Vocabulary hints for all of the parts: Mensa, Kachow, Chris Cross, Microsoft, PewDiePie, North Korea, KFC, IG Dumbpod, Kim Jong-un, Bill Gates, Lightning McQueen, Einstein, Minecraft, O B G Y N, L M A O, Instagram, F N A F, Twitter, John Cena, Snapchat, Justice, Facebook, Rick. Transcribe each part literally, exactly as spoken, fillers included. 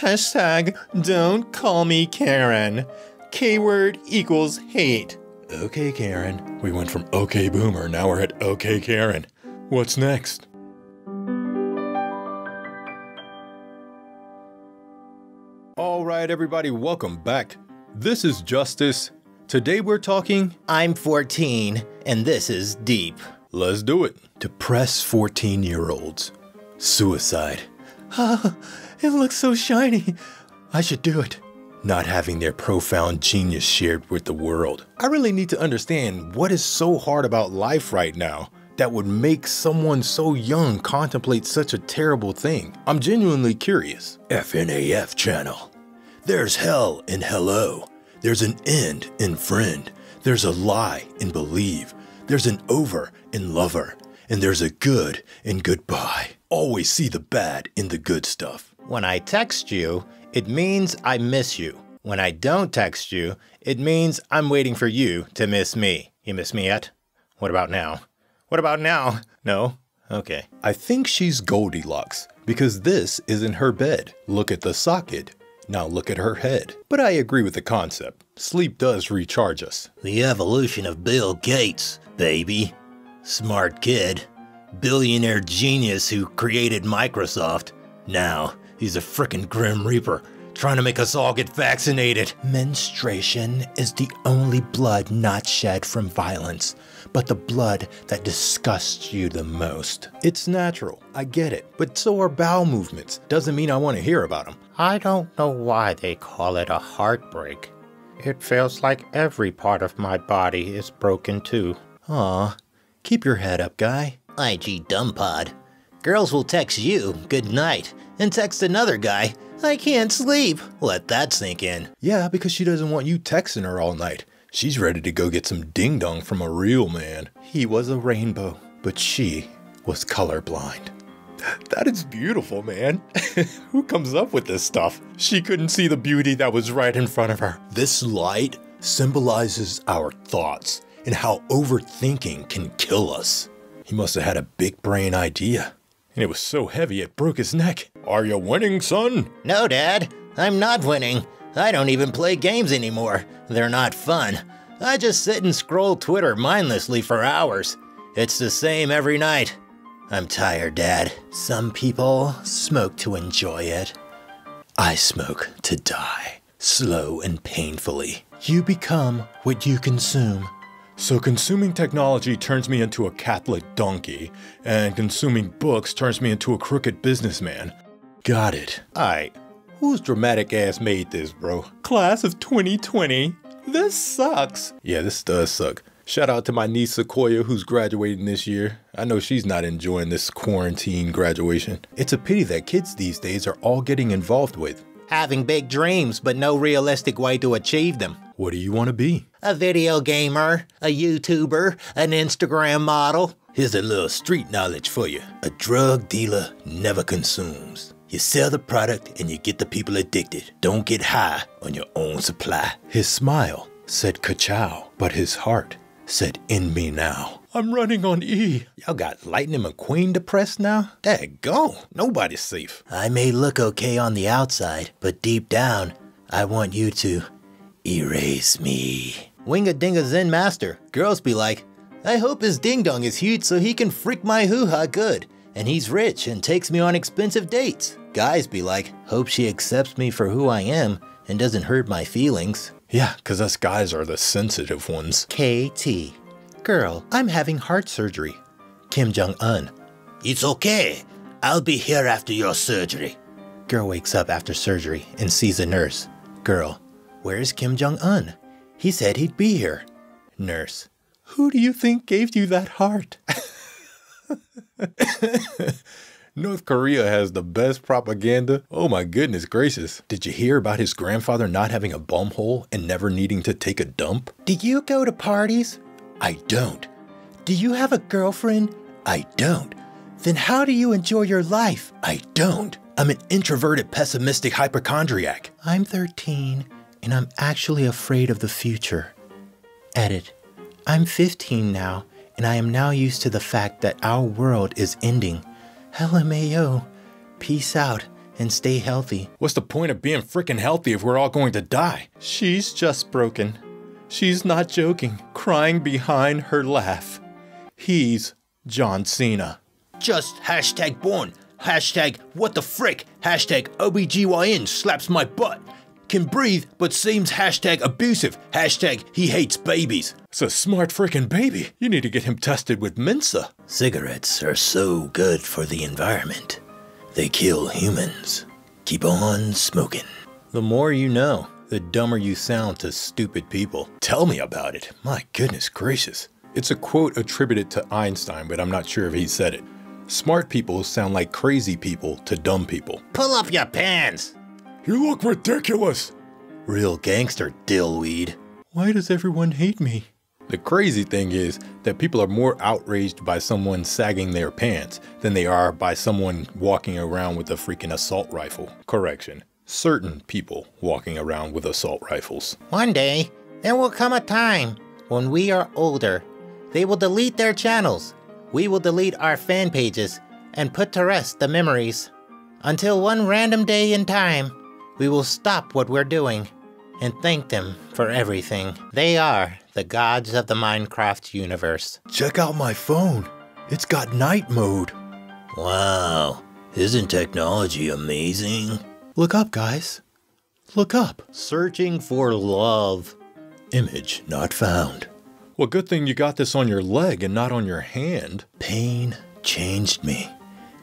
Hashtag don't call me Karen. K-word equals hate. Okay, Karen. We went from okay boomer, now we're at okay Karen. What's next? Alright everybody, welcome back. This is Justice. Today we're talking... I'm fourteen, and this is deep. Let's do it. Depressed fourteen-year-olds. Suicide. Oh, it looks so shiny. I should do it. Not having their profound genius shared with the world. I really need to understand what is so hard about life right now that would make someone so young contemplate such a terrible thing. I'm genuinely curious. F N A F channel. There's hell in hello. There's an end in friend. There's a lie in believe. There's an over in lover. And there's a good in goodbye. Always see the bad in the good stuff. When I text you, it means I miss you. When I don't text you, it means I'm waiting for you to miss me. You miss me yet? What about now? What about now? No? Okay. I think she's Goldilocks because this is in her bed. Look at the socket. Now look at her head. But I agree with the concept. Sleep does recharge us. The evolution of Bill Gates, baby. Smart kid. Billionaire genius who created Microsoft. Now he's a frickin' Grim Reaper trying to make us all get vaccinated. Menstruation is the only blood not shed from violence, but the blood that disgusts you the most. It's natural, I get it, but so are bowel movements. Doesn't mean I want to hear about them. I don't know why they call it a heartbreak. It feels like every part of my body is broken too. Aw, keep your head up, guy. I G Dumbpod. Girls will text you, good night, and text another guy, I can't sleep. Let that sink in. Yeah, because she doesn't want you texting her all night. She's ready to go get some ding-dong from a real man. He was a rainbow, but she was colorblind. That is beautiful, man. Who comes up with this stuff? She couldn't see the beauty that was right in front of her. This light symbolizes our thoughts and how overthinking can kill us. He must have had a big brain idea. And it was so heavy it broke his neck. Are you winning, son? No, Dad. I'm not winning. I don't even play games anymore. They're not fun. I just sit and scroll Twitter mindlessly for hours. It's the same every night. I'm tired, Dad. Some people smoke to enjoy it. I smoke to die, slow and painfully. You become what you consume. So consuming technology turns me into a Catholic donkey, and consuming books turns me into a crooked businessman. Got it. Alright. Whose dramatic ass made this, bro? Class of twenty twenty. This sucks. Yeah, this does suck. Shout out to my niece Sequoia who's graduating this year. I know she's not enjoying this quarantine graduation. It's a pity that kids these days are all getting involved with. Having big dreams, but no realistic way to achieve them. What do you want to be? A video gamer, a YouTuber, an Instagram model. Here's a little street knowledge for you. A drug dealer never consumes. You sell the product and you get the people addicted. Don't get high on your own supply. His smile said Kachow, but his heart said in me now. I'm running on E. Y'all got Lightning McQueen depressed now? Daggone, nobody's safe. I may look okay on the outside, but deep down, I want you to erase me. Wing-a-ding-a Zen master. Girls be like, I hope his ding-dong is huge so he can freak my hoo-ha good. And he's rich and takes me on expensive dates. Guys be like, hope she accepts me for who I am and doesn't hurt my feelings. Yeah, cause us guys are the sensitive ones. K T. Girl, I'm having heart surgery. Kim Jong-un. It's okay. I'll be here after your surgery. Girl wakes up after surgery and sees a nurse. Girl, where's Kim Jong-un? He said he'd be here. Nurse, who do you think gave you that heart? North Korea has the best propaganda. Oh my goodness gracious. Did you hear about his grandfather not having a bum hole and never needing to take a dump? Do you go to parties? I don't. Do you have a girlfriend? I don't. Then how do you enjoy your life? I don't. I'm an introverted, pessimistic hypochondriac. I'm thirteen and I'm actually afraid of the future. Edit. I'm fifteen now. And I am now used to the fact that our world is ending. L M A O, peace out, and stay healthy. What's the point of being frickin' healthy if we're all going to die? She's just broken. She's not joking, crying behind her laugh. He's John Cena. Just hashtag born, hashtag what the frick, hashtag O B G Y N slaps my butt. Can breathe, but seems hashtag abusive, hashtag he hates babies. It's a smart frickin' baby. You need to get him tested with Mensa. Cigarettes are so good for the environment. They kill humans. Keep on smoking. The more you know, the dumber you sound to stupid people. Tell me about it. My goodness gracious. It's a quote attributed to Einstein, but I'm not sure if he said it. Smart people sound like crazy people to dumb people. Pull up your pants. You look ridiculous! Real gangster, dillweed. Why does everyone hate me? The crazy thing is that people are more outraged by someone sagging their pants than they are by someone walking around with a freaking assault rifle. Correction, certain people walking around with assault rifles. One day, there will come a time when we are older. They will delete their channels. We will delete our fan pages and put to rest the memories. Until one random day in time, we will stop what we're doing and thank them for everything. They are the gods of the Minecraft universe. Check out my phone. It's got night mode. Wow, isn't technology amazing? Look up, guys. Look up. Searching for love. Image not found. Well, good thing you got this on your leg and not on your hand. Pain changed me.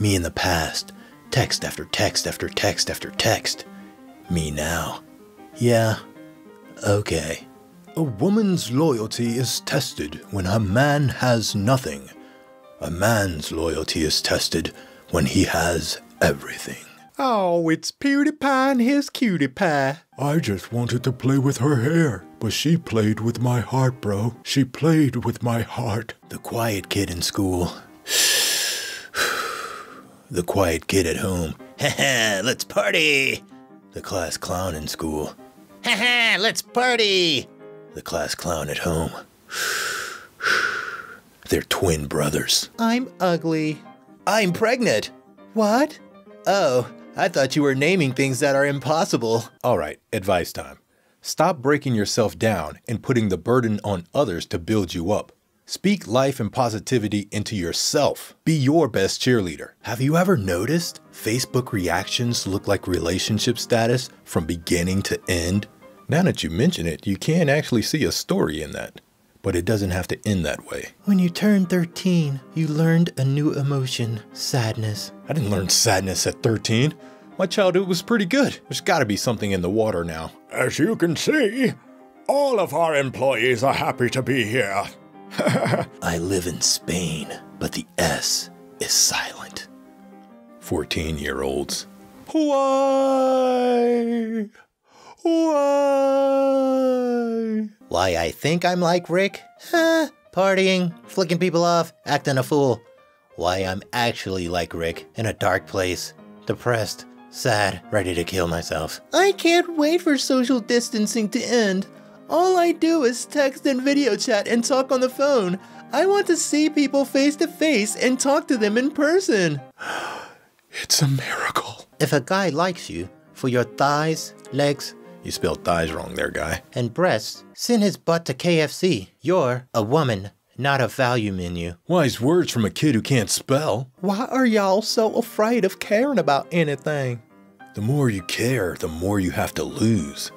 Me in the past. Text after text after text after text. Me now. Yeah. Okay. A woman's loyalty is tested when a man has nothing. A man's loyalty is tested when he has everything. Oh, it's PewDiePie and his cutie pie. I just wanted to play with her hair, but she played with my heart, bro. She played with my heart. The quiet kid in school. The quiet kid at home. Haha, let's party! The class clown in school. Haha, let's party! The class clown at home. They're twin brothers. I'm ugly. I'm pregnant. What? Oh, I thought you were naming things that are impossible. All right, advice time. Stop breaking yourself down and putting the burden on others to build you up. Speak life and positivity into yourself. Be your best cheerleader. Have you ever noticed Facebook reactions look like relationship status from beginning to end? Now that you mention it, you can actually see a story in that, but it doesn't have to end that way. When you turned thirteen, you learned a new emotion, sadness. I didn't learn sadness at thirteen. My childhood was pretty good. There's gotta be something in the water now. As you can see, all of our employees are happy to be here. I live in Spain, but the S is silent. fourteen-year-olds. Why? Why? Why I think I'm like Rick? Huh? Partying, flicking people off, acting a fool. Why I'm actually like Rick, in a dark place, depressed, sad, ready to kill myself. I can't wait for social distancing to end. All I do is text and video chat and talk on the phone. I want to see people face to face and talk to them in person. It's a miracle. If a guy likes you for your thighs, legs, you spelled thighs wrong there, guy, and breasts, send his butt to K F C. You're a woman, not a value menu. Wise words from a kid who can't spell. Why are y'all so afraid of caring about anything? The more you care, the more you have to lose.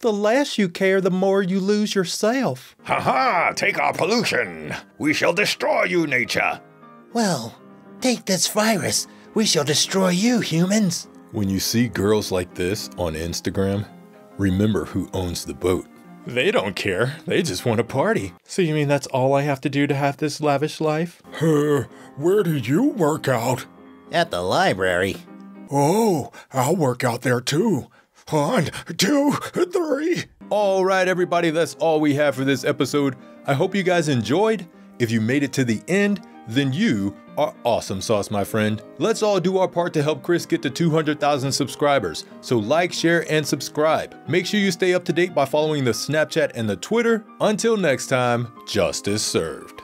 The less you care, the more you lose yourself. Ha ha! Take our pollution! We shall destroy you, nature! Well, take this virus. We shall destroy you, humans! When you see girls like this on Instagram, remember who owns the boat. They don't care. They just want to party. So you mean that's all I have to do to have this lavish life? Uh, where do you work out? At the library. Oh, I'll work out there too. One, two, three. All right, everybody, that's all we have for this episode. I hope you guys enjoyed. If you made it to the end, then you are awesome sauce, my friend. Let's all do our part to help Chris get to two hundred thousand subscribers. So like, share, and subscribe. Make sure you stay up to date by following the Snapchat and the Twitter. Until next time, justice served.